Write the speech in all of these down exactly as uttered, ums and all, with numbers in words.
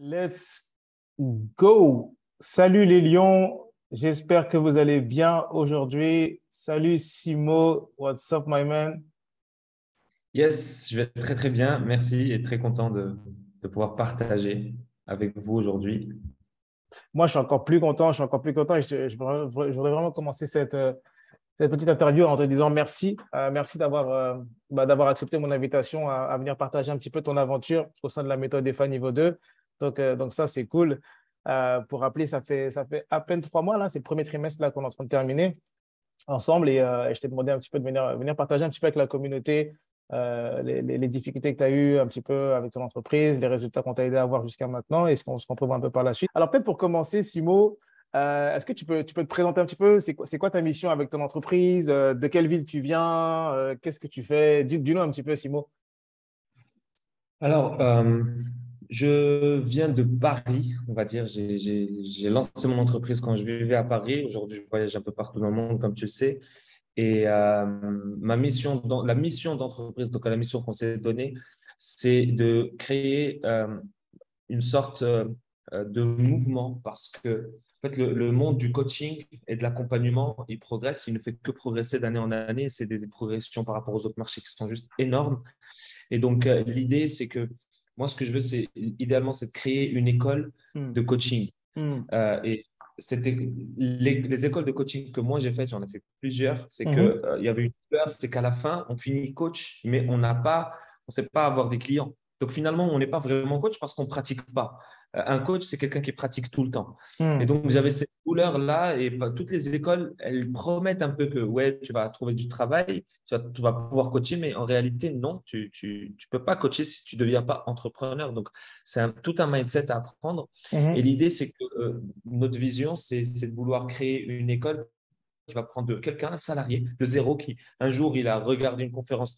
Let's go! Salut les lions, j'espère que vous allez bien aujourd'hui. Salut Simo, what's up my man? Yes, je vais très très bien, merci et très content de, de pouvoir partager avec vous aujourd'hui. Moi je suis encore plus content, je suis encore plus content et je, je, je, je voudrais vraiment commencer cette, cette petite interview en te disant merci. Euh, merci d'avoir euh, bah, d'avoir accepté mon invitation à, à venir partager un petit peu ton aventure au sein de la méthode E F A niveau deux. Donc, euh, donc ça, c'est cool. Euh, pour rappeler, ça fait, ça fait à peine trois mois, là, c'est le premier trimestre là qu'on est en train de terminer ensemble. Et, euh, et je t'ai demandé un petit peu de venir, venir partager un petit peu avec la communauté euh, les, les, les difficultés que tu as eues un petit peu avec ton entreprise, les résultats qu'on t'a aidé à avoir jusqu'à maintenant et ce qu'on qu'on prévoit un peu par la suite. Alors peut-être pour commencer, Simo, euh, est-ce que tu peux, tu peux te présenter un petit peu? C'est quoi, c'est quoi ta mission avec ton entreprise? euh, De quelle ville tu viens? euh, Qu'est-ce que tu fais? Dis-nous un petit peu, Simo. Alors… Euh... Je viens de Paris, on va dire. J'ai, j'ai, j'ai lancé mon entreprise quand je vivais à Paris. Aujourd'hui, je voyage un peu partout dans le monde, comme tu le sais. Et euh, ma mission, dans, la mission d'entreprise, donc la mission qu'on s'est donnée, c'est de créer euh, une sorte euh, de mouvement parce que en fait, le, le monde du coaching et de l'accompagnement, il progresse. Il ne fait que progresser d'année en année. C'est des progressions par rapport aux autres marchés qui sont juste énormes. Et donc, euh, l'idée, c'est que moi, ce que je veux, c'est idéalement, c'est de créer une école mm. de coaching. Mm. Euh, et c'était les, les écoles de coaching que moi j'ai faites, j'en ai fait plusieurs. C'est mm-hmm. que il euh, y avait une peur, c'est qu'à la fin, on finit coach, mais on n'a pas, on sait pas avoir des clients. Donc finalement, on n'est pas vraiment coach parce qu'on pratique pas. Euh, un coach, c'est quelqu'un qui pratique tout le temps. Mm. Et donc j'avais cette douleur là, et bah, toutes les écoles, elles promettent un peu que ouais, tu vas trouver du travail, tu vas, tu vas pouvoir coacher, mais en réalité non, tu tu tu peux pas coacher si tu deviens pas entrepreneur. Donc c'est un, tout un mindset à apprendre. Mm-hmm. Et l'idée, c'est que euh, notre vision, c'est c'est de vouloir créer une école qui va prendre de quelqu'un, un salarié de zéro qui un jour il a regardé une conférence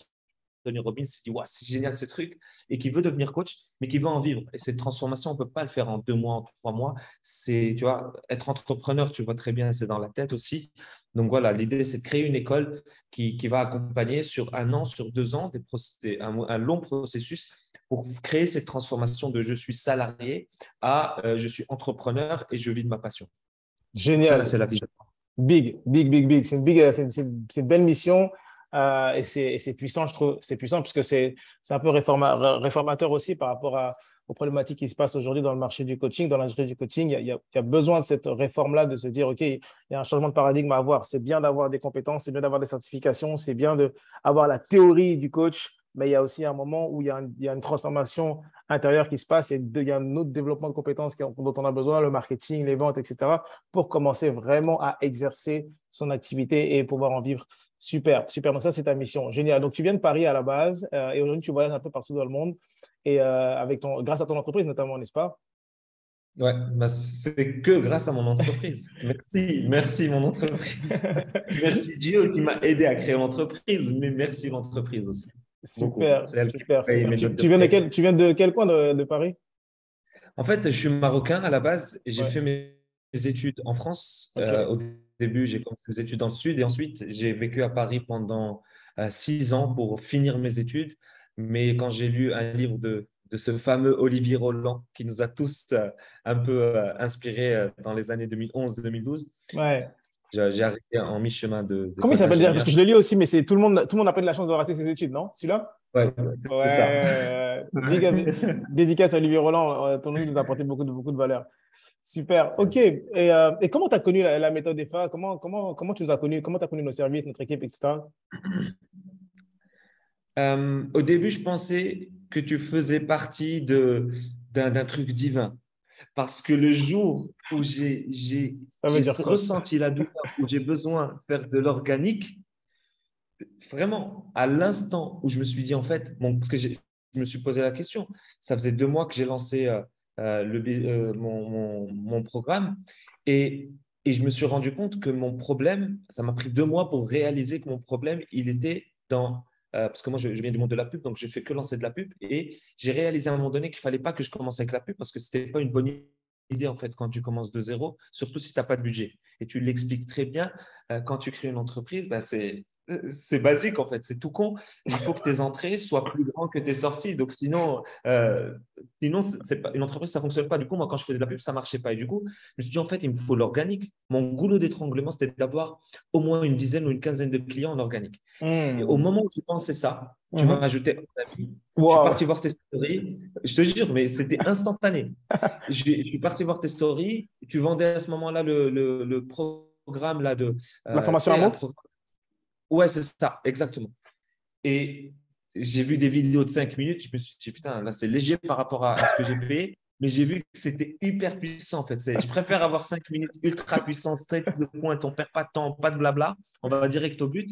Tony Robbins, s'est dit, ouais, c'est génial ce truc, et qui veut devenir coach, mais qui veut en vivre. Et cette transformation, on ne peut pas le faire en deux mois, en trois mois. C'est, tu vois, être entrepreneur, tu vois très bien, c'est dans la tête aussi. Donc voilà, l'idée, c'est de créer une école qui, qui va accompagner sur un an, sur deux ans, des procédés, un, un long processus pour créer cette transformation de je suis salarié à euh, je suis entrepreneur et je vis de ma passion. Génial. Ça, c'est la vie. Big, big, big, big. C'est une, big, c'est, c'est, c'est une belle mission. Euh, et c'est, et c'est puissant, je trouve, c'est puissant parce que c'est, c'est un peu réforma, réformateur aussi par rapport à, aux problématiques qui se passent aujourd'hui dans le marché du coaching, dans l'industrie du coaching. Il y a, il y a, il y a besoin de cette réforme-là, de se dire, OK, il y a un changement de paradigme à avoir. C'est bien d'avoir des compétences, c'est bien d'avoir des certifications, c'est bien d'avoir la théorie du coach, mais il y a aussi un moment où il y a, un, il y a une transformation intérieure qui se passe, il y, de, il y a un autre développement de compétences dont on a besoin, le marketing, les ventes, et cetera, pour commencer vraiment à exercer son activité et pouvoir en vivre. Super, super. Donc ça, c'est ta mission. Génial. Donc, tu viens de Paris à la base euh, et aujourd'hui, tu voyages un peu partout dans le monde et euh, avec ton, grâce à ton entreprise notamment, n'est-ce pas? Ouais, bah c'est que grâce à mon entreprise. Merci, merci mon entreprise. Merci Dieu qui m'a aidé à créer l'entreprise, mais merci l'entreprise aussi. Super, super, super. Tu, tu, viens de quel, tu viens de quel coin de, de Paris? En fait, je suis marocain à la base. J'ai ouais. fait mes, mes études en France. Okay. Euh, au début, j'ai commencé mes études dans le sud et ensuite, j'ai vécu à Paris pendant euh, six ans pour finir mes études. Mais quand j'ai lu un livre de, de ce fameux Olivier Roland qui nous a tous euh, un peu euh, inspirés euh, dans les années deux mille onze deux mille douze, ouais. J'ai arrêté en mi-chemin de… de Comment il s'appelle déjà? Parce que je le lis aussi, mais c'est, tout le monde, tout le monde a pas de la chance de rater ses études, non? Celui-là? Ouais, c'est ouais, ça. Euh, dédicace à Olivier Roland, ton livre nous a apporté beaucoup de, beaucoup de valeur. Super, ok. Et, euh, et comment tu as connu la, la méthode E F A? Comment, comment, comment tu nous as connus? Comment tu as connu nos services, notre équipe, et cetera? Euh, au début, je pensais que tu faisais partie de, d'un, d'un truc divin. Parce que le jour où j'ai, j'ai, j'ai ressenti la douleur, où j'ai besoin de faire de l'organique, vraiment, à l'instant où je me suis dit, en fait, bon, parce que j'ai, je me suis posé la question, ça faisait deux mois que j'ai lancé euh, euh, le, euh, mon, mon, mon programme et, et je me suis rendu compte que mon problème, ça m'a pris deux mois pour réaliser que mon problème, il était dans… Euh, parce que moi, je, je viens du monde de la pub, donc je ne fais que lancer de la pub. Et j'ai réalisé à un moment donné qu'il ne fallait pas que je commence avec la pub parce que ce n'était pas une bonne idée, en fait, quand tu commences de zéro, surtout si tu n'as pas de budget. Et tu l'expliques très bien, euh, quand tu crées une entreprise, ben c'est, c'est basique en fait, c'est tout con. Il faut que tes entrées soient plus grandes que tes sorties. Donc sinon, euh, sinon c'est pas, une entreprise, ça ne fonctionne pas. Du coup, moi, quand je faisais de la pub, ça ne marchait pas. Et du coup, je me suis dit, en fait, il me faut l'organique. Mon goulot d'étranglement, c'était d'avoir au moins une dizaine ou une quinzaine de clients en organique. Mmh. Et au moment où j'ai pensé ça, tu m'as mmh. rajouté un ami. Wow. Je suis parti voir tes stories. Je te jure, mais c'était instantané. je, je suis parti voir tes stories. Tu vendais à ce moment-là le, le, le programme là, de… Euh, L'information à mot. Ouais, c'est ça, exactement. Et j'ai vu des vidéos de cinq minutes, je me suis dit, putain, là, c'est léger par rapport à, à ce que j'ai payé, mais j'ai vu que c'était hyper puissant, en fait. C'est, je préfère avoir cinq minutes ultra puissant, straight to the point, on ne perd pas de temps, pas de blabla, on va direct au but.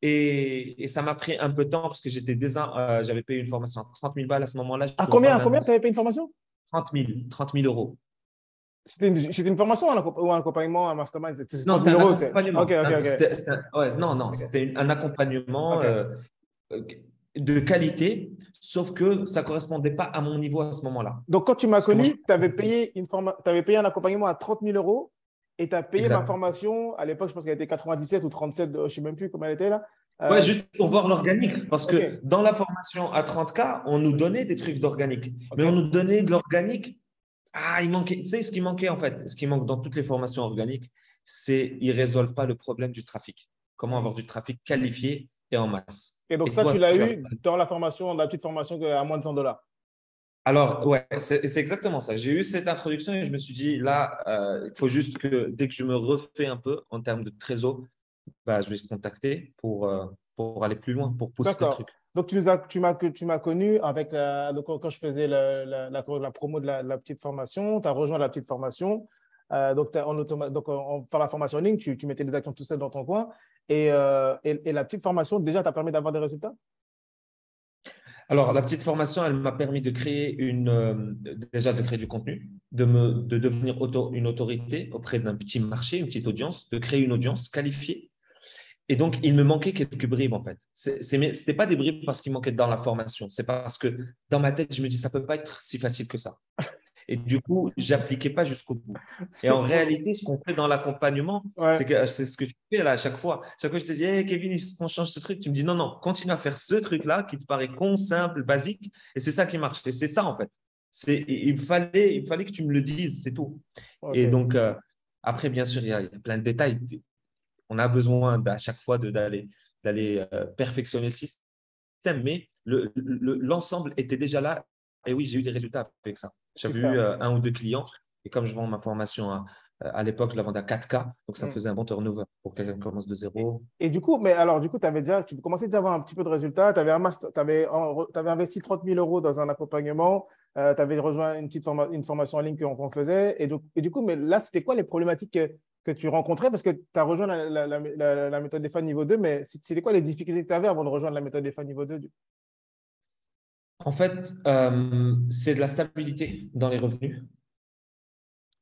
Et, et ça m'a pris un peu de temps parce que j'étais déjà, euh, j'avais payé une formation à trente mille balles à ce moment-là. À combien, à combien tu avais payé une formation? trente mille euros. C'était une, c'était une formation ou un accompagnement, un mastermind? C'est non, c'était un euros, accompagnement. C'est... Okay, okay, okay. C'était, c'était, ouais, non, non, okay. C'était un accompagnement okay. euh, de qualité, sauf que ça ne correspondait pas à mon niveau à ce moment-là. Donc, quand tu m'as connu, tu avais payé, une forma... t'avais payé un accompagnement à trente mille euros et tu as payé exactement. Ma formation. À l'époque, je pense qu'elle était quatre-vingt-dix-sept ou trente-sept, je ne sais même plus comment elle était là. Euh... Ouais, juste pour voir l'organique, parce okay. que dans la formation à trente K, on nous donnait des trucs d'organique, okay. mais on nous donnait de l'organique. Ah, il manquait, tu sais ce qui manquait en fait, ce qui manque dans toutes les formations organiques, c'est qu'ils ne résolvent pas le problème du trafic. Comment avoir du trafic qualifié et en masse. Et donc et ça, toi, tu l'as tu eu as... dans la formation, la petite formation à moins de cent dollars. Alors, ouais, c'est, c'est exactement ça. J'ai eu cette introduction et je me suis dit, là, il euh, faut juste que dès que je me refais un peu en termes de trésor, bah, je vais se contacter pour, euh, pour aller plus loin, pour pousser le truc. Donc, tu, nous as, tu, m'as, tu m'as connu avec la, le, quand je faisais la, la, la, la promo de la, la petite formation. Tu as rejoint la petite formation. Euh, donc, en automa- donc en, en, par la formation en ligne, tu, tu mettais des actions tout seul dans ton coin. Et, euh, et, et la petite formation, déjà, t'a permis d'avoir des résultats? Alors, la petite formation, elle m'a permis de créer, une, euh, déjà de créer du contenu, de, me, de devenir auto, une autorité auprès d'un petit marché, une petite audience, de créer une audience qualifiée. Et donc, il me manquait quelques bribes, en fait. Ce n'était pas des bribes parce qu'il manquait dans la formation. C'est parce que dans ma tête, je me dis, ça ne peut pas être si facile que ça. Et du coup, je n'appliquais pas jusqu'au bout. Et en réalité, ce qu'on fait dans l'accompagnement, ouais. c'est, que, c'est ce que tu fais là à chaque fois. Chaque fois, je te dis, hey, Kevin, il faut qu'on change ce truc. Tu me dis, non, non, continue à faire ce truc-là qui te paraît con, simple, basique. Et c'est ça qui marche. Et c'est ça, en fait. C'est, il fallait, il fallait que tu me le dises, c'est tout. Okay. Et donc, euh, après, bien sûr, il y a, il y a plein de détails. On a besoin à chaque fois de, d'aller, d'aller euh, perfectionner le système, mais le, le, l'ensemble était déjà là. Et oui, j'ai eu des résultats avec ça. J'avais super. eu euh, un ou deux clients. Et comme je vends ma formation à, à l'époque, je la vendais à quatre K. Donc, ça mmh. faisait un bon turnover pour que quelqu'un commence de zéro. Et, et du coup, mais alors, du coup, t'avais déjà, tu commençais déjà à avoir un petit peu de résultats. Tu avais investi trente mille euros dans un accompagnement. Euh, tu avais rejoint une petite forma, une formation en ligne qu'on, qu'on faisait. Et du, et du coup, mais là, c'était quoi les problématiques que tu rencontrais, parce que tu as rejoint la, la, la, la, la méthode E F A niveau deux, mais c'était quoi les difficultés que tu avais avant de rejoindre la méthode E F A niveau deux? En fait, euh, c'est de la stabilité dans les revenus,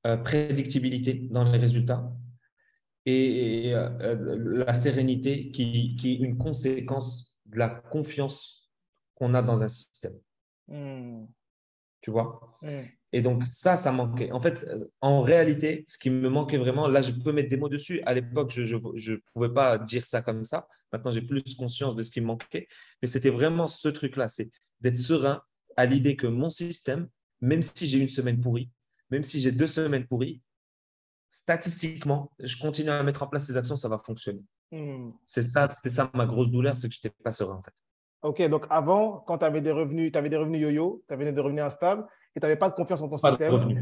euh, prédictibilité dans les résultats et, et euh, la sérénité qui, qui est une conséquence de la confiance qu'on a dans un système. Mmh. Tu vois mmh. Et donc, ça, ça manquait. En fait, en réalité, ce qui me manquait vraiment, là, je peux mettre des mots dessus. À l'époque, je ne pouvais pas dire ça comme ça. Maintenant, j'ai plus conscience de ce qui me manquait. Mais c'était vraiment ce truc-là, c'est d'être serein à l'idée que mon système, même si j'ai une semaine pourrie, même si j'ai deux semaines pourries, statistiquement, je continue à mettre en place ces actions, ça va fonctionner. Mmh. C'est ça, c'était ça ma grosse douleur, c'est que je n'étais pas serein, en fait. OK, donc avant, quand tu avais des revenus, tu avais des revenus yo-yo, tu avais des revenus instables, et tu n'avais pas de confiance en ton pas système. De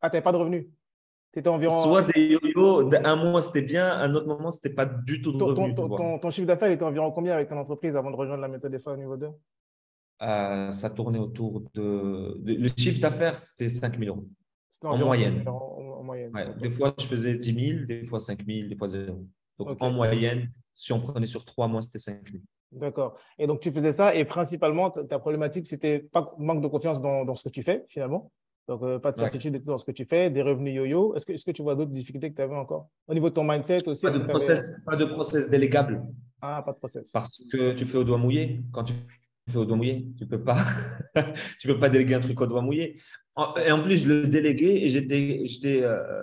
ah, tu n'avais pas de revenus. Tu étais environ… Soit des yo-yo, un mois c'était bien, un autre moment c'était pas du tout de ton, revenus. Ton, ton, ton chiffre d'affaires, il était environ combien avec ton entreprise avant de rejoindre la méthode E F A niveau deux? euh, Ça tournait autour de… de... Le chiffre d'affaires, c'était cinq mille euros. C'était en moyenne. En, en moyenne. Ouais, okay. Des fois, je faisais dix mille, des fois cinq mille, des fois zéro. Donc, okay. En moyenne, si on prenait sur trois mois, c'était cinq mille. D'accord. Et donc, tu faisais ça et principalement, ta problématique, c'était pas manque de confiance dans, dans ce que tu fais finalement. Donc, euh, pas de certitude ouais. dans ce que tu fais, des revenus yo-yo. Est-ce que, est-ce que tu vois d'autres difficultés que tu avais encore au niveau de ton mindset aussi? Pas de, process, pas de process délégable. Ah, pas de process. Parce que tu fais au doigt mouillé. Quand tu fais au doigt mouillé, tu peux pas, tu peux pas déléguer un truc au doigt mouillé. En, et en plus, je le déléguais et j'étais… j'étais euh,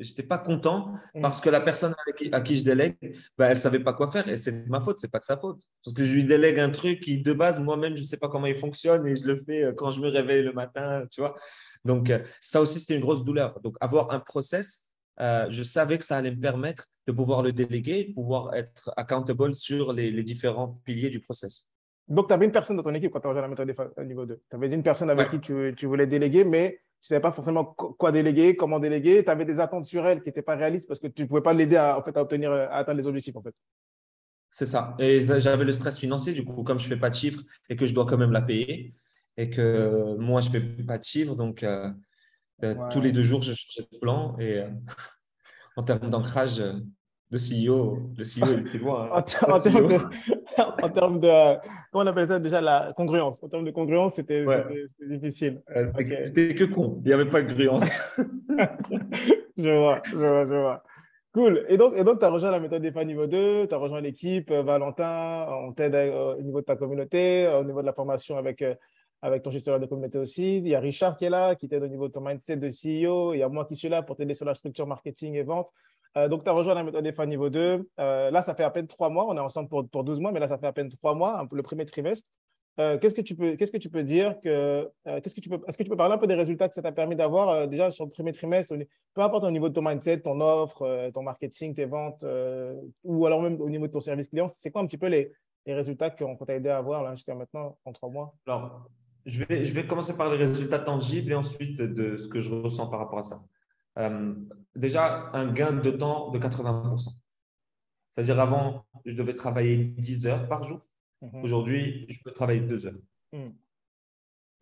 J'étais pas content parce que la personne à qui, à qui je délègue, bah, elle savait pas quoi faire et c'est ma faute, c'est pas de sa faute. Parce que je lui délègue un truc qui, de base, moi-même, je sais pas comment il fonctionne et je le fais quand je me réveille le matin, tu vois. Donc, ça aussi, c'était une grosse douleur. Donc, avoir un process, euh, je savais que ça allait me permettre de pouvoir le déléguer, de pouvoir être accountable sur les, les différents piliers du process. Donc, tu avais une personne dans ton équipe quand tu as rejoint la méthode niveau deux. Tu avais une personne avec ouais. qui tu, tu voulais déléguer, mais… Tu ne savais pas forcément quoi déléguer, comment déléguer. Tu avais des attentes sur elle qui n'étaient pas réalistes parce que tu ne pouvais pas l'aider à, en fait, à, obtenir, à atteindre les objectifs. En fait. C'est ça. Et j'avais le stress financier. Du coup, comme je ne fais pas de chiffres et que je dois quand même la payer et que moi, je ne fais pas de chiffres, donc euh, ouais. tous les deux jours, je changeais de plan. Et euh, en termes d'ancrage, le C E O, le C E O il était loin. Hein. en, ter en, termes de, en termes de… Comment on appelle ça déjà la congruence. En termes de congruence, c'était ouais. difficile. Euh, c'était okay. que con. Il n'y avait pas de congruence. je vois, je vois, je vois. Cool. Et donc, et donc tu as rejoint la méthode E F A niveau deux, tu as rejoint l'équipe, euh, Valentin, on t'aide euh, au niveau de ta communauté, euh, au niveau de la formation avec… Euh, avec ton gestionnaire de communauté aussi. Il y a Richard qui est là, qui t'aide au niveau de ton mindset de C E O. Il y a moi qui suis là pour t'aider sur la structure marketing et vente. Euh, donc, tu as rejoint la méthode E F A niveau deux. Euh, là, ça fait à peine trois mois. On est ensemble pour, pour douze mois, mais là, ça fait à peine trois mois, le premier trimestre. Euh, qu'est-ce que tu peux, qu'est-ce que tu peux dire que, euh, qu'est-ce que tu peux, est-ce que tu peux parler un peu des résultats que ça t'a permis d'avoir euh, déjà sur le premier trimestre, peu importe au niveau de ton mindset, ton offre, euh, ton marketing, tes ventes, euh, ou alors même au niveau de ton service client. C'est quoi un petit peu les, les résultats qu'on t'a aidé à avoir jusqu'à maintenant en trois mois? Alors, Je vais, je vais commencer par les résultats tangibles et ensuite de ce que je ressens par rapport à ça. Euh, déjà, un gain de temps de quatre-vingts pour cent. C'est-à-dire, avant, je devais travailler dix heures par jour. Mm-hmm. Aujourd'hui, je peux travailler deux heures. Mm.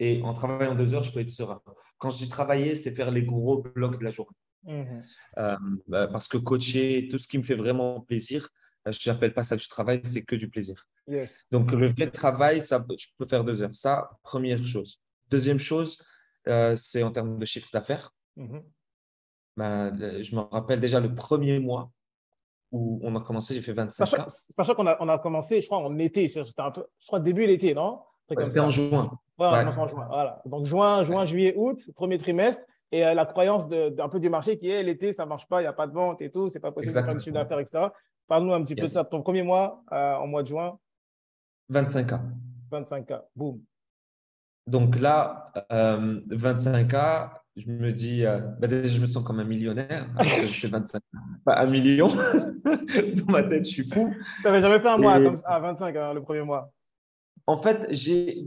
Et en travaillant deux heures, je peux être serein. Quand je dis travailler, c'est faire les gros blocs de la journée. Mm-hmm. euh, bah, parce que coacher, tout ce qui me fait vraiment plaisir, je n'appelle pas ça du travail, c'est que du plaisir. Yes. Donc, le vrai travail, ça, je peux faire deux heures. Ça, première chose. Deuxième chose, euh, c'est en termes de chiffre d'affaires. Mm-hmm. Ben, je me rappelle déjà le premier mois où on a commencé, j'ai fait vingt-cinq. Sachant, sachant qu'on a, on a commencé, je crois, en été. Un peu, je crois début l'été, non? C'était en juin. Voilà, ouais. On commence en juin. Voilà. Donc, juin, juin ouais. juillet, août, premier trimestre. Et la croyance de, d'un peu du marché qui est l'été, ça ne marche pas, il n'y a pas de vente et tout, ce n'est pas possible de faire du chiffre d'affaires, et cetera. Parle-nous un petit yes. peu de ça. Ton premier mois, euh, en mois de juin, vingt-cinq K. vingt-cinq K, boum. Donc là, euh, vingt-cinq K, je me dis, euh, bah déjà, je me sens comme un millionnaire. C'est vingt-cinq K, pas un million. Dans ma tête, je suis fou. Tu n'avais jamais fait un mois et... comme ça, à vingt-cinq K, hein, le premier mois. En fait, j'ai,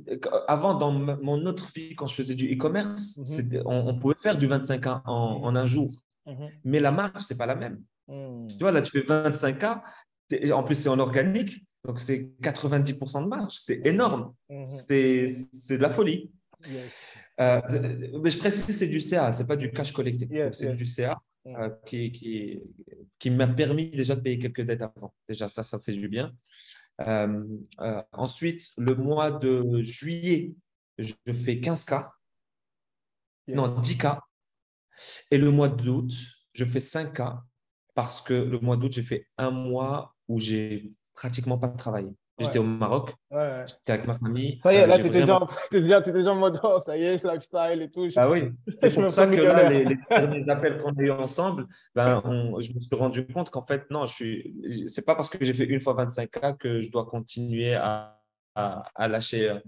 avant, dans mon autre vie, quand je faisais du e-commerce, mm-hmm. on, on pouvait faire du vingt-cinq K en, en un jour. Mm-hmm. Mais la marge, ce n'est pas la même. Mm. Tu vois, là, tu fais vingt-cinq K. En plus, c'est en organique. Donc, c'est quatre-vingt-dix pour cent de marge. C'est énorme. Mm-hmm. C'est de la folie. Yes. Euh, mais je précise, c'est du C A. Ce n'est pas du cash collecté. Yes, c'est yes. du C A euh, qui, qui, qui m'a permis déjà de payer quelques dettes avant. Déjà, ça, ça fait du bien. Euh, euh, ensuite, le mois de juillet, je fais quinze K. Yes. Non, dix K. Et le mois d'août, je fais cinq K. Parce que le mois d'août, j'ai fait un mois où j'ai pratiquement pas travaillé. Ouais. J'étais au Maroc, ouais, ouais. j'étais avec ma famille. Ça y est, là, euh, tu étais vraiment... déjà, déjà en mode oh, ça y est, lifestyle et tout. Je... Ah oui, c'est pour ça que là, les, les derniers appels qu'on a eu ensemble, ben, on, je me suis rendu compte qu'en fait, non, je suis... c'est pas parce que j'ai fait une fois vingt-cinq K que je dois continuer à, à, à lâcher,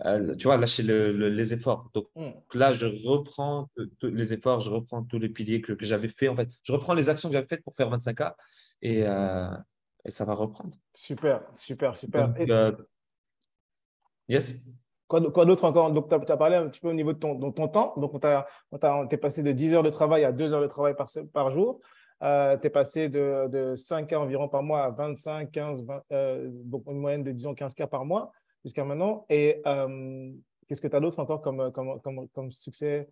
à, tu vois, lâcher le, le, les efforts. Donc mm. là, je reprends tous les efforts, je reprends tous les piliers que, que j'avais fait. En fait, je reprends les actions que j'avais faites pour faire vingt-cinq K et. Euh... Et ça va reprendre. Super, super, super. Donc, euh, yes. Quoi, quoi d'autre encore? Donc, tu as, as parlé un petit peu au niveau de ton, de ton temps. Donc, on t'a, t'es passé de dix heures de travail à deux heures de travail par, par jour. Euh, tu es passé de, de cinq K environ par mois à vingt-cinq, quinze, vingt, euh, donc une moyenne de, disons, quinze K par mois jusqu'à maintenant. Et euh, qu'est-ce que tu as d'autre encore comme, comme, comme, comme succès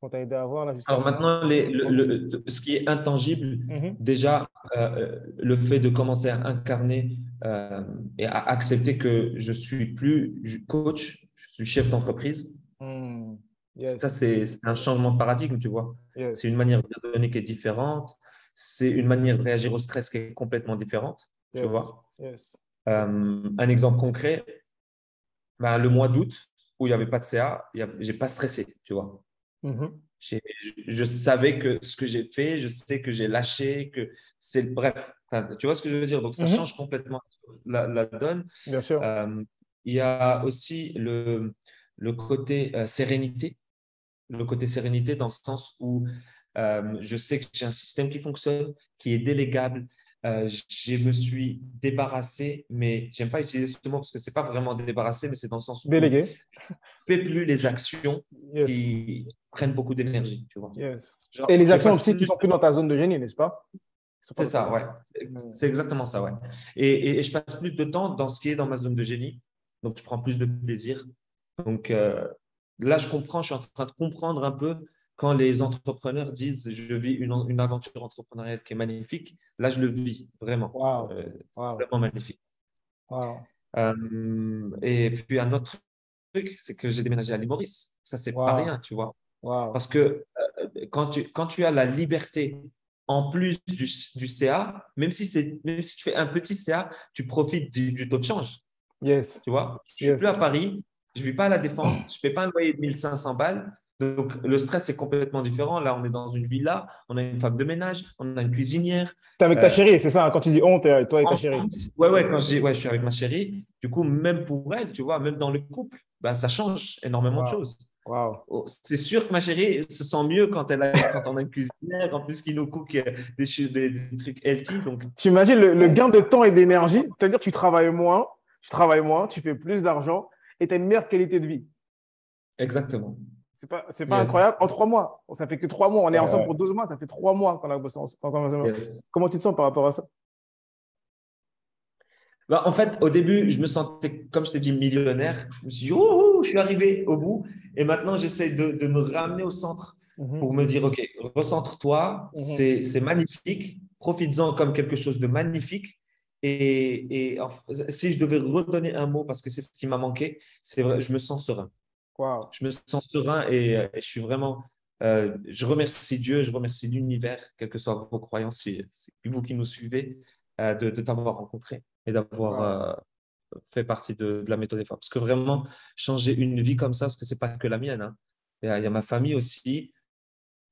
qu'on t'a aidé à avoir là, jusqu'à... Alors maintenant, les, le, le, ce qui est intangible, mm-hmm. déjà, euh, le fait de commencer à incarner euh, et à accepter que je ne suis plus coach, je suis chef d'entreprise. Mm. Yes. Ça, c'est un changement de paradigme, tu vois. Yes. C'est une manière de raisonner qui est différente. C'est une manière de réagir au stress qui est complètement différente, yes. tu vois. Yes. Euh, un exemple concret, ben, le mois d'août, où il n'y avait pas de C A, j'ai pas stressé, tu vois. Mmh. Je, je savais que ce que j'ai fait, je sais que j'ai lâché, que c'est bref. Enfin, tu vois ce que je veux dire? Donc, ça mmh. change complètement la, la donne. Bien sûr. Euh, il y a aussi le, le côté euh, sérénité. Le côté sérénité dans le sens où euh, je sais que j'ai un système qui fonctionne, qui est délégable. Euh, je me suis débarrassé, mais je n'aime pas utiliser ce mot parce que ce n'est pas vraiment débarrassé, mais c'est dans le sens où délégué. Je ne fais plus les actions yes. qui prennent beaucoup d'énergie. Tu vois. Yes. Genre, et les actions aussi qui ne sont plus dans ta zone de génie, n'est-ce pas? C'est ça, temps. ouais. C'est exactement ça, ouais. Et, et, et je passe plus de temps dans ce qui est dans ma zone de génie, donc je prends plus de plaisir. Donc euh, là, je comprends, je suis en train de comprendre un peu quand les entrepreneurs disent « je vis une, une aventure entrepreneuriale qui est magnifique », là, je le vis vraiment. Wow. Euh, c'est wow. vraiment magnifique. Wow. Euh, et puis, un autre truc, c'est que j'ai déménagé à Île Maurice. Ça, c'est wow. pas rien, tu vois. Wow. Parce que euh, quand, tu, quand tu as la liberté en plus du, du C A, même si, même si tu fais un petit C A, tu profites du, du taux de change. Yes. Tu vois, je ne suis yes. plus à Paris, je ne vis pas à la Défense, je ne paie pas un loyer de mille cinq cents balles. Donc, le stress est complètement différent. Là, on est dans une villa, on a une femme de ménage, on a une cuisinière. Tu es avec ta chérie, euh, c'est ça? Hein, quand tu dis « on », toi et ta chérie. Oui, ouais, quand je dis ouais, « je suis avec ma chérie », du coup, même pour elle, tu vois, même dans le couple, bah, ça change énormément wow. de choses. Wow. C'est sûr que ma chérie se sent mieux quand, elle a, quand on a une cuisinière, en plus qui nous cook des, des, des trucs healthy. Donc... Tu imagines le, le gain de temps et d'énergie, c'est-à-dire tu travailles moins, tu travailles moins, tu fais plus d'argent et tu as une meilleure qualité de vie. Exactement. C'est pas, c'est pas yes. incroyable. En trois mois, ça fait que trois mois. On est euh... ensemble pour douze mois. Ça fait trois mois qu'on a bossé ensemble. Yes. Comment tu te sens par rapport à ça? Bah, en fait, au début, je me sentais, comme je t'ai dit, millionnaire. Je me suis dit, ouh, je suis arrivé au bout. Et maintenant, j'essaie de, de me ramener au centre mm-hmm. pour me dire, OK, recentre-toi. Mm-hmm. C'est, c'est magnifique. Profites-en comme quelque chose de magnifique. Et, et enfin, si je devais redonner un mot, parce que c'est ce qui m'a manqué, c'est vrai, je me sens serein. Wow. Je me sens serein et, et je suis vraiment. Euh, je remercie Dieu, je remercie l'univers, quelles que soient vos croyances, c'est vous qui nous suivez, euh, de, de t'avoir rencontré et d'avoir wow. euh, fait partie de, de la méthode E F A. Parce que vraiment, changer une vie comme ça, parce que ce n'est pas que la mienne, hein. Il y a, il y a ma famille aussi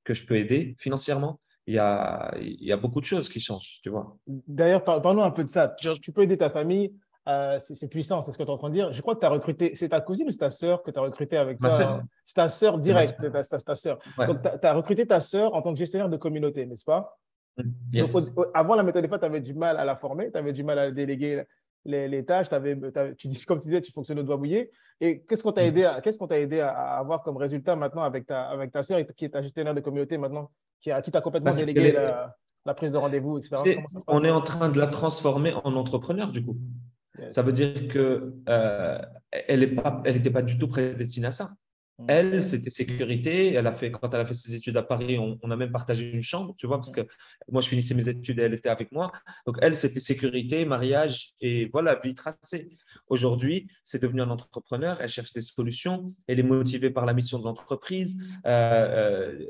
que je peux aider financièrement. Il y a, il y a beaucoup de choses qui changent, tu vois. D'ailleurs, parlons un peu de ça. Genre, tu peux aider ta famille. Euh, c'est puissant, c'est ce que tu es en train de dire. Je crois que tu as recruté, c'est ta cousine ou c'est ta sœur que tu as recruté avec toi? Hein? C'est ta sœur directe, c'est ta, ta, ta sœur. Ouais. Donc, tu as recruté ta sœur en tant que gestionnaire de communauté, n'est-ce pas? Yes. Donc, au, au, avant la méthode E F A, tu avais du mal à la former, tu avais du mal à déléguer les, les tâches, t'avais, t'avais, tu dis, comme tu disais, tu fonctionnais au doigt mouillé. Et qu'est-ce qu'on t'a aidé, à, qu'est-ce qu'on t'a aidé à, à avoir comme résultat maintenant avec ta, avec ta sœur qui est ta gestionnaire de communauté maintenant, qui, a, qui t'a complètement Parce délégué les... la, la prise de rendez-vous, et cetera. Comment ça se passe? On est en train de la transformer en entrepreneur, du coup. Yes. Ça veut dire qu'elle euh, n'était pas, pas du tout prédestinée à ça. Mmh. Elle, c'était sécurité. Elle a fait, quand elle a fait ses études à Paris, on, on a même partagé une chambre, tu vois, parce que moi, je finissais mes études et elle était avec moi. Donc, elle, c'était sécurité, mariage et voilà, vie tracée. Aujourd'hui, c'est devenu un entrepreneur. Elle cherche des solutions. Elle est motivée par la mission de l'entreprise. Euh, euh,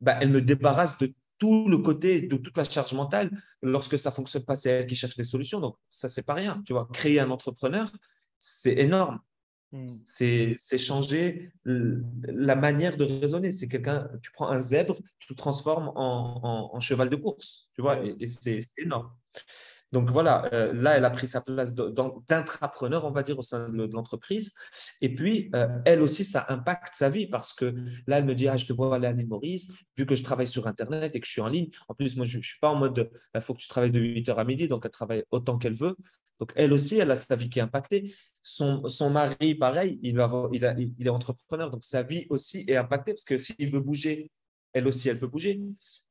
bah, elle me débarrasse de tout le côté de toute la charge mentale. Lorsque ça ne fonctionne pas, c'est elle qui cherche des solutions. Donc, ça, ce n'est pas rien. Tu vois, créer un entrepreneur, c'est énorme. Mm. C'est, c'est changer la manière de raisonner. C'est quelqu'un, tu prends un zèbre, tu le transformes en, en, en cheval de course. Tu vois, yes. et, et c'est, c'est énorme. Donc, voilà, euh, là, elle a pris sa place de, dans, d'intrapreneur, on va dire, au sein de, de l'entreprise. Et puis, euh, elle aussi, ça impacte sa vie parce que là, elle me dit « Ah, je te vois aller à l'Île Maurice, vu que je travaille sur Internet et que je suis en ligne. En plus, moi, je ne suis pas en mode « Il faut que tu travailles de huit heures à midi », donc elle travaille autant qu'elle veut. Donc, elle aussi, elle a sa vie qui est impactée. Son, son mari, pareil, il, va, il, a, il est entrepreneur, donc sa vie aussi est impactée parce que s'il veut bouger, elle aussi, elle peut bouger.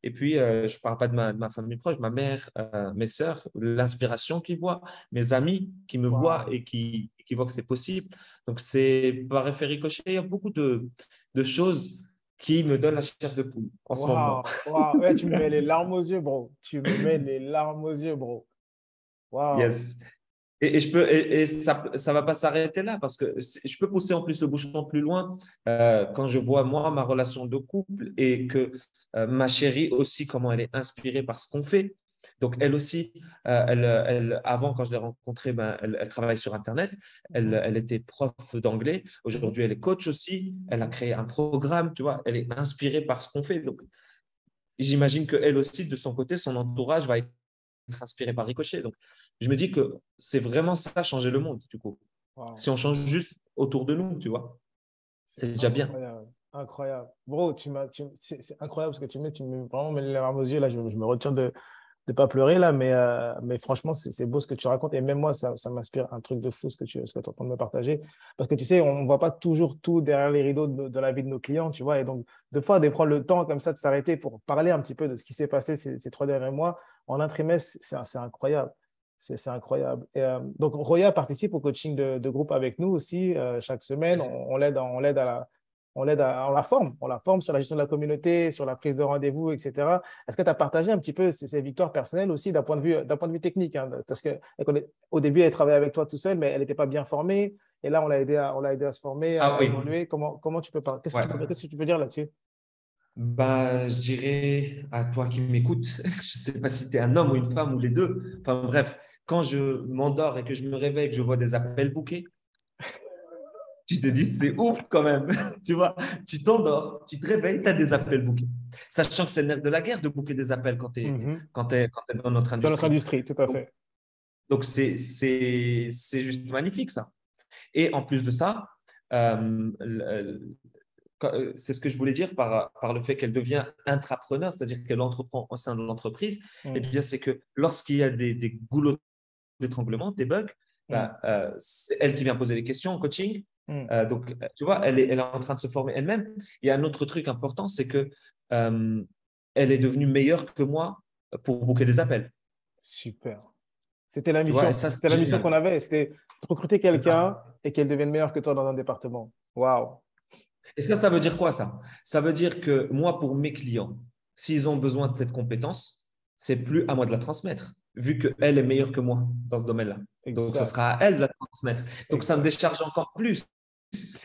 Et puis, euh, je ne parle pas de ma, de ma famille proche, ma mère, euh, mes sœurs, l'inspiration qu'ils voient, mes amis qui me wow. voient et qui, qui voient que c'est possible. Donc, c'est par effet ricochet, il y a beaucoup de, de choses qui me donnent la chair de poule en wow. ce moment. Wow. Ouais, tu me mets les larmes aux yeux, bro. Tu me mets les larmes aux yeux, bro. Wow. Yes. Et, et, je peux, et, et ça ne va pas s'arrêter là parce que je peux pousser en plus le bouchon plus loin euh, quand je vois moi ma relation de couple et que euh, ma chérie aussi, comment elle est inspirée par ce qu'on fait. Donc, elle aussi, euh, elle, elle, avant, quand je l'ai rencontrée, ben, elle, elle travaillait sur Internet, elle, elle était prof d'anglais. Aujourd'hui, elle est coach aussi, elle a créé un programme, tu vois, elle est inspirée par ce qu'on fait. Donc, j'imagine qu'elle aussi, de son côté, son entourage va être inspiré par ricochet. Donc, je me dis que c'est vraiment ça, changer le monde, du coup. Wow. Si on change juste autour de nous, tu vois, c'est déjà bien. Incroyable. Bro, tu m'as, tu, c'est, c'est incroyable ce que tu mets. Tu me mets vraiment les larmes aux yeux. Là, je, je me retiens de ne pas pleurer, là, mais, euh, mais franchement, c'est, c'est beau ce que tu racontes. Et même moi, ça, ça m'inspire un truc de fou ce que tu ce que tu es en train de me partager. Parce que tu sais, on ne voit pas toujours tout derrière les rideaux de, de la vie de nos clients, tu vois. Et donc, des fois, de prendre le temps comme ça, de s'arrêter pour parler un petit peu de ce qui s'est passé ces, ces trois derniers mois, en un trimestre, c'est, c'est incroyable. C'est, c'est incroyable. Et, euh, donc, Roya participe au coaching de, de groupe avec nous aussi euh, chaque semaine. On, on l'aide, on l'aide à la, on l'aide à, on la forme, on la forme sur la gestion de la communauté, sur la prise de rendez-vous, et cetera. Est-ce que tu as partagé un petit peu ces, ces victoires personnelles aussi d'un point de vue, d'un point de vue technique, hein, parce que au début elle travaillait avec toi tout seul, mais elle n'était pas bien formée. Et là, on l'a aidé à, on l'a aidé à se former, ah, à oui. évoluer. Comment, comment tu peux parler qu'est-ce, ouais. qu'est-ce que tu peux dire là-dessus? Bah, je dirais à toi qui m'écoutes, je ne sais pas si tu es un homme ou une femme ou les deux. Enfin bref, quand je m'endors et que je me réveille et que je vois des appels bouqués, tu te dis c'est ouf quand même. Tu vois, tu t'endors, tu te réveilles, tu as des appels bouqués. Sachant que c'est le nerf de la guerre de bouquer des appels quand tu es mm-hmm. quand t'es, quand t'es dans notre industrie. Dans notre industrie, tout à fait. Donc, donc c'est, c'est, c'est juste magnifique ça. Et en plus de ça, euh, le, c'est ce que je voulais dire par, par le fait qu'elle devient intrapreneur, c'est-à-dire qu'elle entreprend au sein de l'entreprise, mmh. et bien c'est que lorsqu'il y a des, des goulots d'étranglement, des bugs, mmh. bah, euh, c'est elle qui vient poser les questions en coaching. Mmh. Euh, donc, tu vois, elle est, elle est en train de se former elle-même. Et un autre truc important, c'est qu'elle euh, est devenue meilleure que moi pour booker des appels. Super. C'était la mission, ouais, ça, c'était la mission qu'on avait. C'était de recruter quelqu'un et qu'elle devienne meilleure que toi dans un département. Waouh! Et ça, ça veut dire quoi ça? Ça veut dire que moi, pour mes clients, s'ils ont besoin de cette compétence, c'est plus à moi de la transmettre, vu qu'elle est meilleure que moi dans ce domaine-là. Exact. Donc, ce sera à elle de la transmettre. Donc, exact. Ça me décharge encore plus.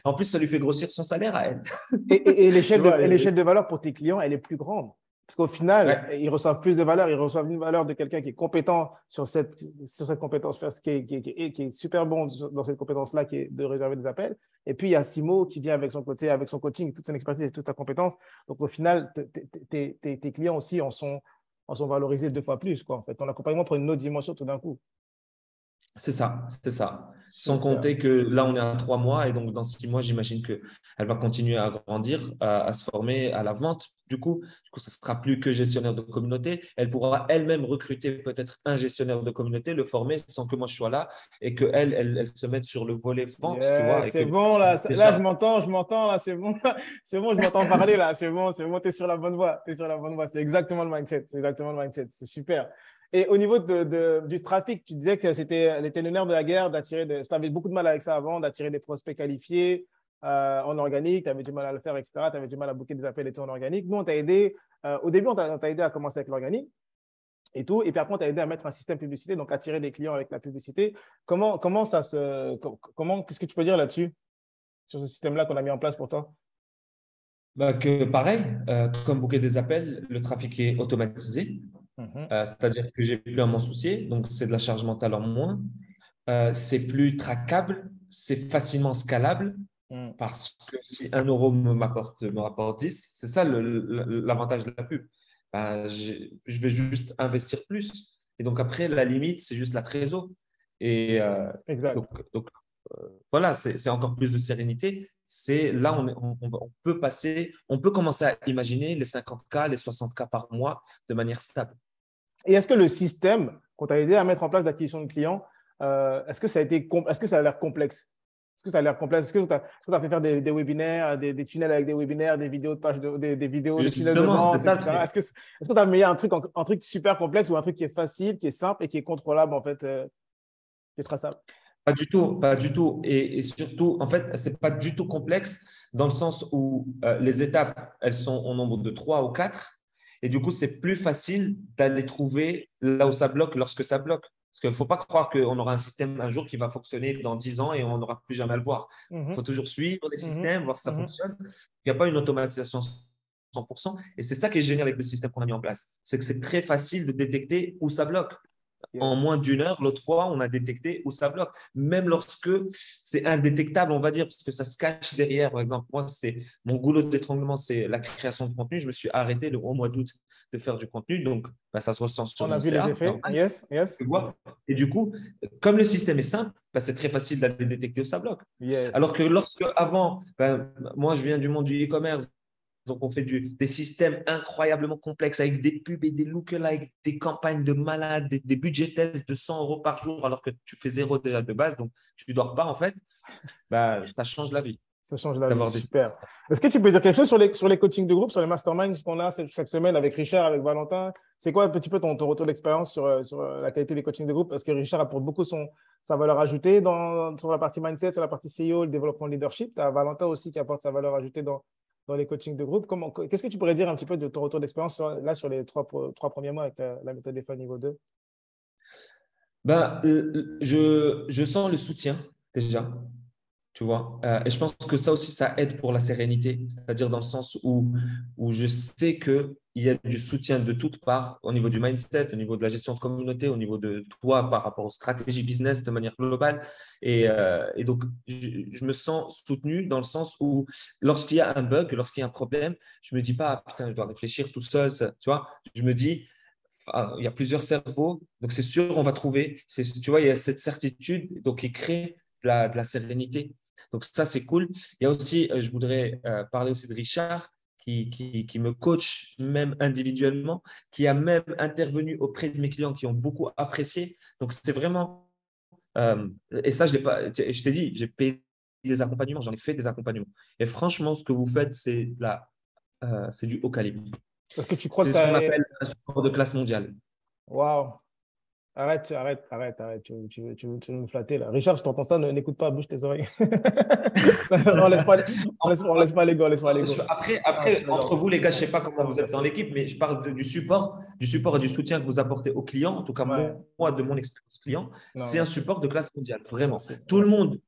En plus, ça lui fait grossir son salaire à elle. Et, et, et, l'échelle, de, et l'échelle de valeur pour tes clients, elle est plus grande. Parce qu'au final, ouais. ils reçoivent plus de valeur. Ils reçoivent une valeur de quelqu'un qui est compétent sur cette, sur cette compétence, qui est, qui, est, qui, est, qui est super bon dans cette compétence-là, qui est de réserver des appels. Et puis, il y a Simo qui vient avec son côté, avec son coaching, toute son expertise et toute sa compétence. Donc, au final, tes clients aussi en sont, en sont valorisés deux fois plus, quoi. En fait, ton accompagnement prend une autre dimension tout d'un coup. C'est ça, c'est ça. Sans compter que là, on est à trois mois et donc dans six mois, j'imagine qu'elle va continuer à grandir, à, à se former à la vente. Du coup, du coup, ça ne sera plus que gestionnaire de communauté. Elle pourra elle-même recruter peut-être un gestionnaire de communauté, le former sans que moi je sois là et qu'elle, elle, elle se mette sur le volet vente. Yeah, tu vois, c'est et que, bon, là, déjà... là, je m'entends, je m'entends, là, c'est bon, c'est bon, je m'entends parler, là, c'est bon, c'est bon, tu es sur la bonne voie, tu es sur la bonne voie. C'est exactement le mindset, c'est exactement le mindset, c'est super. Et au niveau de, de, du trafic, tu disais que c'était, c'était le nerf de la guerre d'attirer, tu avais beaucoup de mal avec ça avant, d'attirer des prospects qualifiés euh, en organique, tu avais du mal à le faire, et cetera. Tu avais du mal à booker des appels et tout en organique. Nous, on t'a aidé, euh, au début, on t'a, on t'a aidé à commencer avec l'organique et tout. Et puis après, on t'a aidé à mettre un système publicité, donc attirer des clients avec la publicité. Comment, comment ça se, comment, qu'est-ce que tu peux dire là-dessus, sur ce système-là qu'on a mis en place pour toi? Bah que pareil, euh, comme booker des appels, le trafic est automatisé. Mmh. Euh, c'est-à-dire que j'ai plus à m'en soucier, donc c'est de la charge mentale en moins, euh, c'est plus traquable, c'est facilement scalable, mmh. parce que si un euro me, m'apporte, me rapporte dix, c'est ça le, le, l'avantage de la pub, ben, je vais juste investir plus, et donc après la limite c'est juste la trésor et euh, exact. donc, donc euh, voilà, c'est, c'est encore plus de sérénité. C'est là on, on, on peut passer, on peut commencer à imaginer les cinquante K, les soixante K par mois de manière stable. Et est-ce que le système qu'on t'a aidé à mettre en place d'acquisition de clients, euh, est-ce que ça a été, est-ce que ça a l'air complexe? Est-ce que ça a l'air complexe? Est-ce que tu as fait faire des, des webinaires, des, des tunnels avec des webinaires, des vidéos de pages, de, des, des vidéos, des tunnels de vente, et cetera. Mais... Est-ce que est-ce que tu as mis un truc, un truc super complexe ou un truc qui est facile, qui est simple et qui est contrôlable en fait, euh, qui est traçable? Pas du tout, pas du tout. Et, et surtout, en fait, ce n'est pas du tout complexe dans le sens où euh, les étapes, elles sont au nombre de trois ou quatre. Et du coup, c'est plus facile d'aller trouver là où ça bloque lorsque ça bloque. Parce qu'il ne faut pas croire qu'on aura un système un jour qui va fonctionner dans dix ans et on n'aura plus jamais à le voir. Il mm-hmm. faut toujours suivre les systèmes, mm-hmm. voir si ça mm-hmm. fonctionne. Il n'y a pas une automatisation cent pour cent. Et c'est ça qui est génial avec le système qu'on a mis en place. C'est que c'est très facile de détecter où ça bloque. Yes. En moins d'une heure, l'autre fois, on a détecté où ça bloque. Même lorsque c'est indétectable, on va dire, parce que ça se cache derrière. Par exemple, moi, c'est mon goulot d'étranglement, c'est la création de contenu. Je me suis arrêté le au mois d'août de faire du contenu. Donc, bah, ça se ressent sur on mon a vu C A, les effets. Normal, yes, yes. Tu vois. Et du coup, comme le système est simple, bah, c'est très facile d'aller détecter où ça bloque. Yes. Alors que lorsque avant, bah, moi, je viens du monde du e-commerce. Donc, on fait du, des systèmes incroyablement complexes avec des pubs et des lookalikes, des campagnes de malades, des, des budget tests de cent euros par jour alors que tu fais zéro déjà de base, donc tu ne dors pas en fait. Bah, ça change la vie. Ça change la vie, super. Des... Est-ce que tu peux dire quelque chose sur les, sur les coachings de groupe, sur les masterminds qu'on a chaque semaine avec Richard, avec Valentin? C'est quoi un petit peu ton, ton retour d'expérience sur, sur la qualité des coachings de groupe? Parce que Richard apporte beaucoup son, sa valeur ajoutée dans, sur la partie mindset, sur la partie C E O, le développement de leadership. Tu as Valentin aussi qui apporte sa valeur ajoutée dans… dans les coachings de groupe. Qu'est-ce que tu pourrais dire un petit peu de ton retour d'expérience là sur les trois, trois premiers mois avec la, la méthode E F A niveau deux? Ben, euh, je, je sens le soutien déjà, tu vois. Euh, et je pense que ça aussi, ça aide pour la sérénité, c'est-à-dire dans le sens où, où je sais qu'il y a du soutien de toutes parts au niveau du mindset, au niveau de la gestion de communauté, au niveau de toi par rapport aux stratégies business de manière globale. Et, euh, et donc, je, je me sens soutenu dans le sens où lorsqu'il y a un bug, lorsqu'il y a un problème, je ne me dis pas, ah, putain, je dois réfléchir tout seul, ça. Tu vois, je me dis… il y a plusieurs cerveaux, donc c'est sûr, on va trouver. Tu vois, il y a cette certitude, donc il crée de la, de la sérénité. Donc ça, c'est cool. Il y a aussi, je voudrais euh, parler aussi de Richard, qui, qui, qui me coach même individuellement, qui a même intervenu auprès de mes clients qui ont beaucoup apprécié. Donc c'est vraiment… Euh, et ça, je l'ai pas, je t'ai dit, j'ai payé des accompagnements, j'en ai fait des accompagnements. Et franchement, ce que vous faites, c'est euh, du haut calibre. Parce que tu crois c'est ce qu'on appelle un support de classe mondiale. Waouh! Arrête, arrête, arrête, arrête. Tu, tu, tu, tu veux me flatter là. Richard, si tu entends ça, n'écoute pas, bouge tes oreilles. on laisse pas, on laisse, on laisse pas les gars, on laisse pas les gars. Après, après ah, entre vous les gars, je ne sais pas comment vous êtes dans l'équipe, mais je parle de, du support, du support et du soutien que vous apportez aux clients. En tout cas, ouais. moi, de mon expérience client, c'est un support de classe mondiale, vraiment. Tout le monde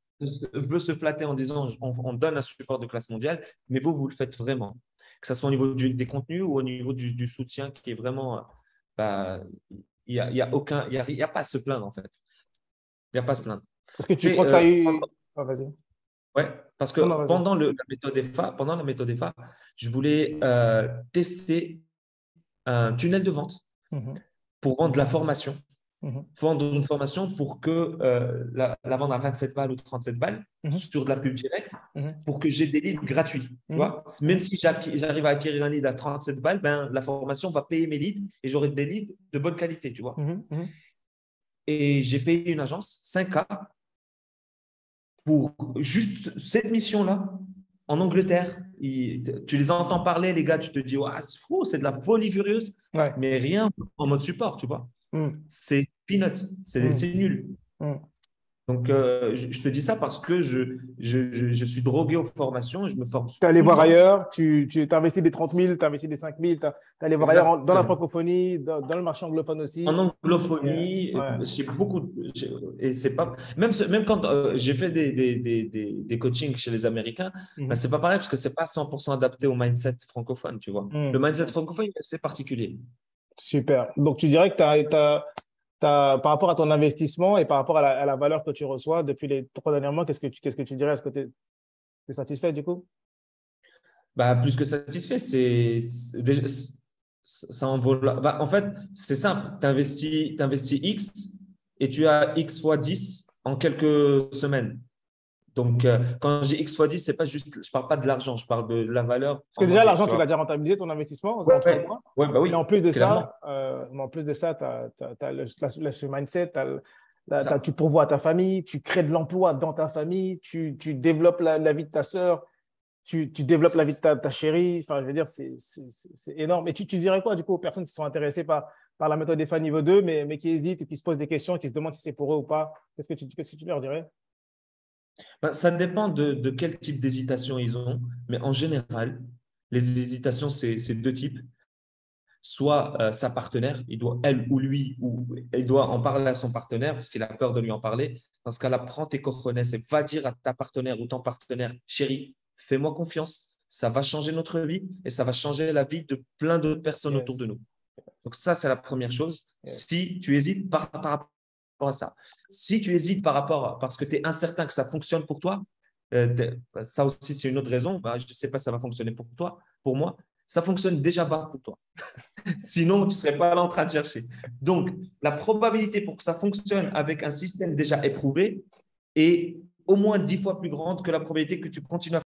veut se flatter en disant on, on donne un support de classe mondiale, mais vous, vous le faites vraiment. Que ce soit au niveau du, des contenus ou au niveau du, du soutien qui est vraiment… Bah, Il n'y a, y a, aucun, y a, y a pas à se plaindre, en fait. Il n'y a pas à se plaindre. Parce que tu crois que tu as eu… Oh, vas-y. Ouais, parce que non, non, pendant, le, la méthode E F A, pendant la méthode E F A, je voulais euh, tester un tunnel de vente mm-hmm. pour vendre la formation. Mm-hmm. Vendre une formation pour que euh, la, la vendre à vingt-sept balles ou trente-sept balles mm-hmm. sur de la pub directe mm-hmm. pour que j'ai des leads gratuits. Mm-hmm. Tu vois, même si j'arrive à acquérir un lead à trente-sept balles, ben, la formation va payer mes leads et j'aurai des leads de bonne qualité. Tu vois. Mm-hmm. Et j'ai payé une agence cinq K pour juste cette mission-là. En Angleterre, il, tu les entends parler, les gars, tu te dis, ouais, c'est fou, c'est de la folie furieuse, ouais. mais rien en mode support, tu vois. Mm. C'est peanut, c'est mm. nul. Mm. Donc, euh, je, je te dis ça parce que je, je, je, je suis drogué aux formations et je me forme. Tu es allé voir ailleurs, tu, tu investis des trente mille, tu investis des cinq mille, tu es allé voir ailleurs en, dans la francophonie, dans, dans le marché anglophone aussi. En anglophonie, ouais. j'ai beaucoup. Et c'est pas. Même, même quand euh, j'ai fait des, des, des, des, des coachings chez les Américains, mm-hmm. ben, c'est pas pareil parce que c'est pas cent pour cent adapté au mindset francophone, tu vois. Mm. Le mindset francophone, c'est particulier. Super. Donc, tu dirais que t'as, t'as, t'as, par rapport à ton investissement et par rapport à la, à la valeur que tu reçois depuis les trois derniers mois, qu'est-ce que tu, qu'est-ce que tu dirais? Est-ce que tu es, es satisfait du coup? Bah, plus que satisfait, c'est… ça en vaut… Bah, en fait, c'est simple. Tu investis, t'investis X et tu as X fois dix en quelques semaines. Donc, euh, quand j'ai X fois dix, c'est pas juste, je ne parle pas de l'argent, je parle de, de la valeur. Parce que déjà, l'argent, tu vas déjà rentabiliser ton investissement. Ouais, ouais. Ouais, bah oui, mais en plus de clairement. ça, euh, en plus de ça, tu as, as, as le, la, le mindset, as le, la, as, tu pourvois ta famille, tu crées de l'emploi dans ta famille, tu, tu développes la, la vie de ta sœur, tu, tu développes la vie de ta, ta chérie. Enfin, je veux dire, c'est énorme. Et tu, tu dirais quoi, du coup, aux personnes qui sont intéressées par, par la méthode E F A niveau deux, mais, mais qui hésitent et qui se posent des questions, qui se demandent si c'est pour eux ou pas? Qu'est-ce que tu, qu'est-ce que tu leur dirais? Ben, ça dépend de, de quel type d'hésitation ils ont, mais en général, les hésitations, c'est deux types. Soit euh, sa partenaire, il doit, elle ou lui, ou elle doit en parler à son partenaire parce qu'il a peur de lui en parler. Dans ce cas-là, prends tes cojones et va dire à ta partenaire ou ton partenaire, chérie, fais-moi confiance, ça va changer notre vie et ça va changer la vie de plein d'autres personnes yes. autour de nous. Donc ça, c'est la première chose. Yes. Si tu hésites par, par rapport à ça, si tu hésites par rapport à, parce que tu es incertain que ça fonctionne pour toi, euh, ça aussi, c'est une autre raison. Bah, je ne sais pas si ça va fonctionner pour toi, pour moi. Ça fonctionne déjà pas pour toi. Sinon, tu ne serais pas là en train de chercher. Donc, la probabilité pour que ça fonctionne avec un système déjà éprouvé est au moins dix fois plus grande que la probabilité que tu continues à